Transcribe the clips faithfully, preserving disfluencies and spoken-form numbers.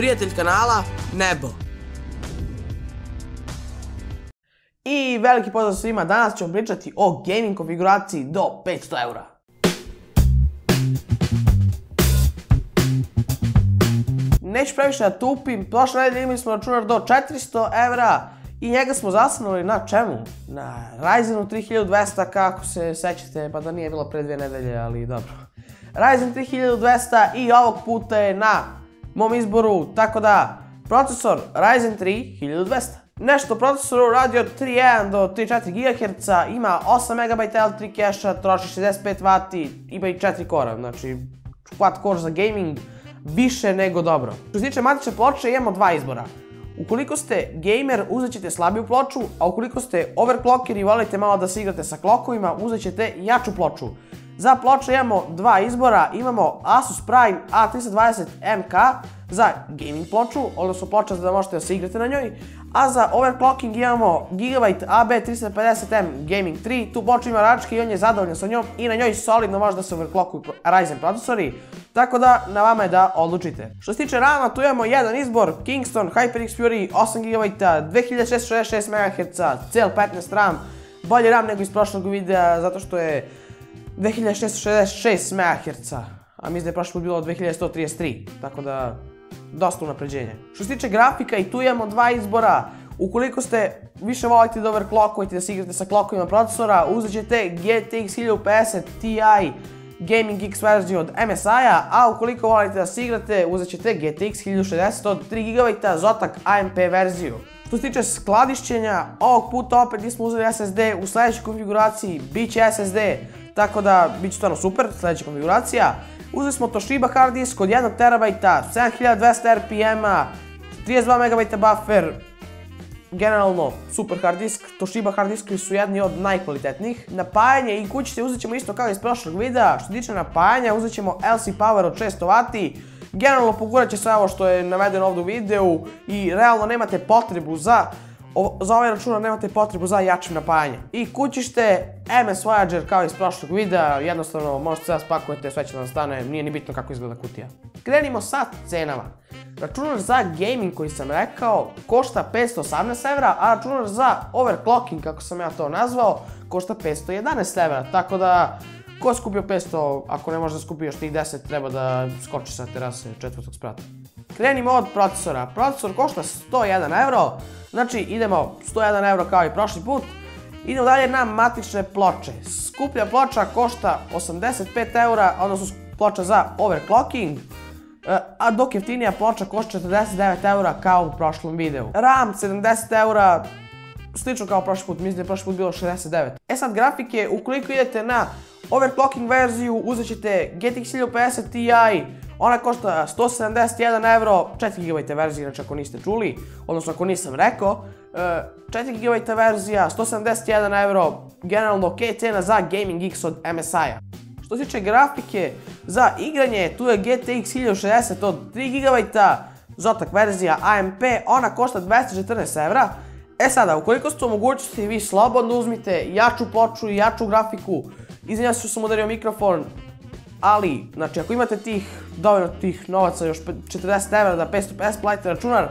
prijatelj kanala Nebo. I veliki pozdrav svima, danas ćemo pričati o gaming konfiguraciji do petsto eura. Neću previše da tupim, prošle nedelje imali smo računar do četiristo eura i njega smo zasnovali na čemu? Na Ryzenu tri hiljade dvesta, kako se sećate, pa da nije bilo pre dve nedelje, ali dobro. Ryzen tri hiljade dvesta i ovog puta je na mom izboru, tako da procesor Ryzen tri hiljade dvesta. Nešto o procesoru, radi od tri tačka jedan do tri tačka četiri gigaherca, ima osam megabajta el tri keša, troši šezdeset pet vati, ima i četiri kora, znači quad-core za gaming, više nego dobro. Što se tiče matične ploče, imamo dva izbora. Ukoliko ste gamer, uzet ćete slabiju ploču, a ukoliko ste overclocker i volite malo da se igrate sa klokovima, uzet ćete jaču ploču. Za ploče imamo dva izbora, imamo Asus Prime A tri dvanaest M K za gaming ploču, odnosno ploča da možete da se igrate na njoj, a za overclocking imamo Gigabyte A B tri pedeset M Gaming tri, tu ploču ima Rački i on je zadovoljan sa njom i na njoj solidno može da se overclockuju Ryzen procesori, tako da na vama je da odlučite. Što se tiče rama, tu imamo jedan izbor, Kingston HyperX Fury osam gigabyta, dve hiljade šesto šezdeset šest megaherca, cel petnaest RAM, bolji RAM nego iz prošlog videa zato što je dve hiljade šesto šezdeset šest megaherca, a mislim da je prošli put bilo dve hiljade sto trideset tri, tako da dosta unapređenje. Što se tiče grafika, i tu imamo dva izbora. Ukoliko ste više volite da overclockujete, da se igrate sa klokovima procesora, uzet ćete G T X hiljadu pedeset Ti Gaming X verziju od M S I-a, a ukoliko volite da se igrate, uzet ćete G T X hiljadu šezdeset od tri gigabyta ZOTAC A M P verziju. Što se tiče skladišćenja, ovog puta opet nismo uzeli S S D, u sledećoj konfiguraciji bit će S S D, tako da bit će stvarno super, sledeća konfiguracija. Uzeli smo Toshiba hard disk od jednog terabajta, sedam hiljada dvesta R P M-a, trideset dva megabajta buffer, generalno super hard disk. Toshiba hard diskovi su jedni od najkvalitetnijih. Napajanje i kućice uzet ćemo isto kao iz prošlog videa. Što tiče napajanja, uzet ćemo L C power od šesto vati. Generalno pogurat će sve ovo što je navedeno ovdje u videu i realno nemate potrebu za Za ovaj računar nemate potrebu za jačim napajanjem. I kućište M S Voyager kao iz prošlog videa, jednostavno možete sve spakujete, sve će vam stane, nije ni bitno kako izgleda kutija. Krenimo sa cenama. Računar za gaming koji sam rekao košta petsto osamnaest evra, a računar za overclocking, kako sam ja to nazvao, košta petsto jedanaest evra, tako da ko je skupio petsto, ako ne može da skupi još tih deset, treba da skoči sa terase četvrtog sprata. Krenimo od procesora. Procesor košta sto jedan evro, znači idemo sto jedan evro kao i prošli put. Idemo dalje na matične ploče. Skuplja ploča košta osamdeset pet eura, odnosno ploča za overclocking, a dok jeftinija ploča košta četrdeset devet eura kao u prošlom videu. RAM sedamdeset eura, slično kao prošli put, mislim da je prošli put bilo šezdeset devet. E sad grafike, ukoliko idete na overclocking verziju, uzet ćete G T X hiljadu pedeset Ti, ona košta sto sedamdeset jedan evro, četiri gigabyta verzija, inače ako niste čuli, odnosno ako nisam rekao, četiri gigabyta verzija, sto sedamdeset jedan evro, generalno ok cena za Gaming X od M S I-a. Što se tiče grafike za igranje, tu je G T X hiljadu šezdeset od tri gigabyta, ZOTAC verzija A M P, ona košta dvesta četrnaest evra. E sada, ukoliko ste u mogućnosti, vi slobodno uzmite jaču ploču i jaču grafiku. Izvinjavam se što sam udario mikrofon, ali, znači, ako imate tih, dovoljno tih novaca, još četrdeset evra da petsto pedeset platite računar,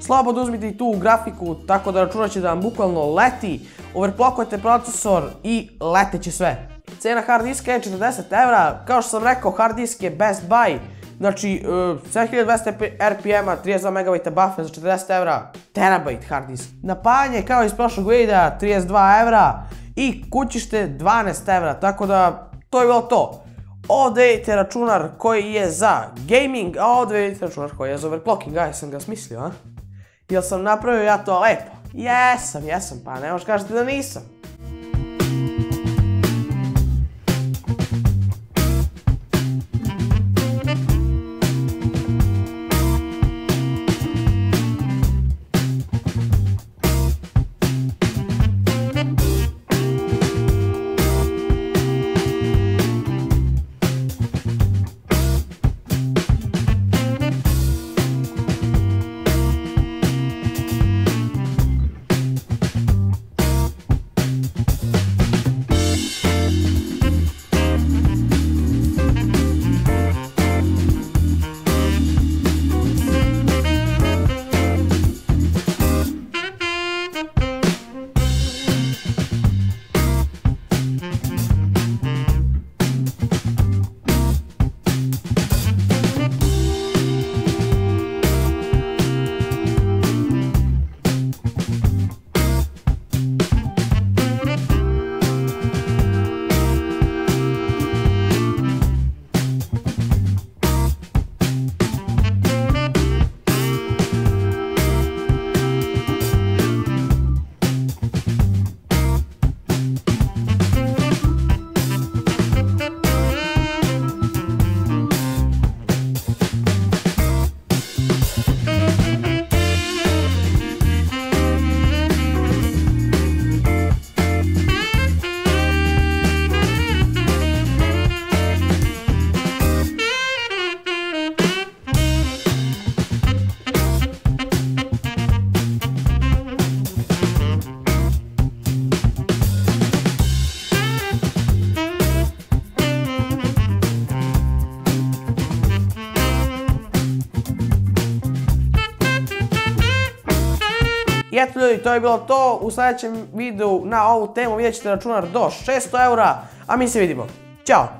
slobodno uzmite i tu grafiku, tako da računar će da vam bukvalno leti, overclockujete procesor i leteće sve. Cena hard diska je četrdeset evra, kao što sam rekao, hard disk je Best Buy, znači, sedam hiljada dvesta R P M-a, trideset dva megabajta buffer za četrdeset evra, terabajt hard disk. Napajanje, kao iz prošlog videa, trideset dva evra, i kućište dvanaest evra, tako da to je bilo to. Ovdje vidite računar koji je za gaming, a ovdje vidite računar koji je za overclocking. Aj, sam ga smislio, a? Jel sam napravio ja to lepo? Jesam, jesam, pa ne možeš kažete da nisam. I eto ljudi, to je bilo to. U sljedećem videu na ovu temu vidjet ćete računar do šesto eura, a mi se vidimo. Ćao!